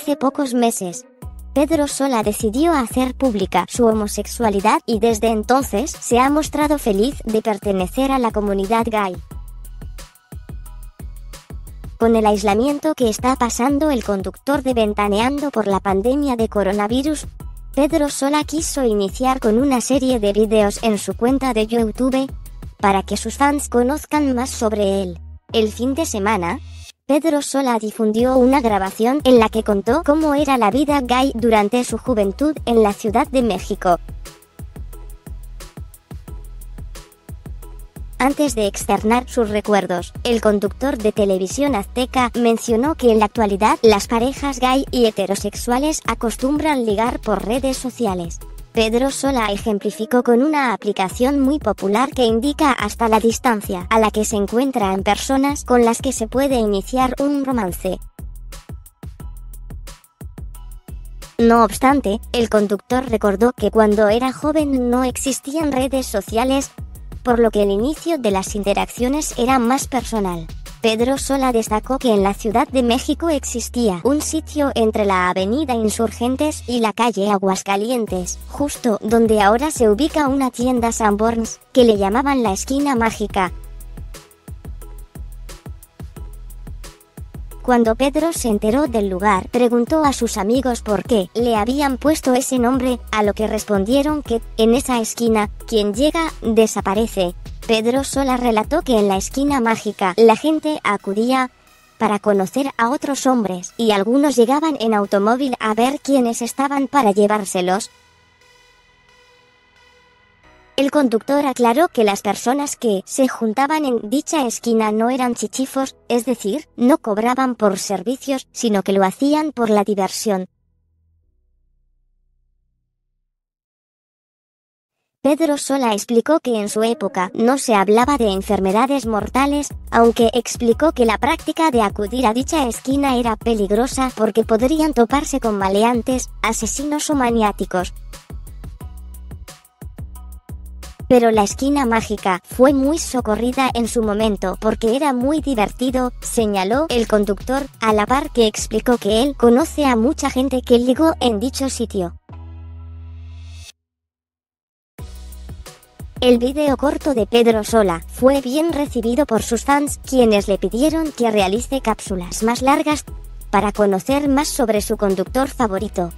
Hace pocos meses, Pedro Sola decidió hacer pública su homosexualidad y desde entonces se ha mostrado feliz de pertenecer a la comunidad gay. Con el aislamiento que está pasando el conductor de Ventaneando por la pandemia de coronavirus, Pedro Sola quiso iniciar con una serie de videos en su cuenta de YouTube, para que sus fans conozcan más sobre él. El fin de semana, Pedro Sola difundió una grabación en la que contó cómo era la vida gay durante su juventud en la Ciudad de México. Antes de externar sus recuerdos, el conductor de Televisión Azteca mencionó que en la actualidad las parejas gay y heterosexuales acostumbran ligar por redes sociales. Pedro Sola ejemplificó con una aplicación muy popular que indica hasta la distancia a la que se encuentran personas con las que se puede iniciar un romance. No obstante, el conductor recordó que cuando era joven no existían redes sociales, por lo que el inicio de las interacciones era más personal. Pedro Sola destacó que en la Ciudad de México existía un sitio entre la avenida Insurgentes y la calle Aguascalientes, justo donde ahora se ubica una tienda Sanborns, que le llamaban la esquina mágica. Cuando Pedro se enteró del lugar, preguntó a sus amigos por qué le habían puesto ese nombre, a lo que respondieron que, en esa esquina, quien llega, desaparece. Pedro Sola relató que en la esquina mágica la gente acudía para conocer a otros hombres y algunos llegaban en automóvil a ver quiénes estaban para llevárselos. El conductor aclaró que las personas que se juntaban en dicha esquina no eran chichifos, es decir, no cobraban por servicios, sino que lo hacían por la diversión. Pedro Sola explicó que en su época no se hablaba de enfermedades mortales, aunque explicó que la práctica de acudir a dicha esquina era peligrosa porque podrían toparse con maleantes, asesinos o maniáticos. Pero la esquina mágica fue muy socorrida en su momento porque era muy divertido, señaló el conductor, a la par que explicó que él conoce a mucha gente que ligó en dicho sitio. El video corto de Pedro Sola fue bien recibido por sus fans, quienes le pidieron que realice cápsulas más largas para conocer más sobre su conductor favorito.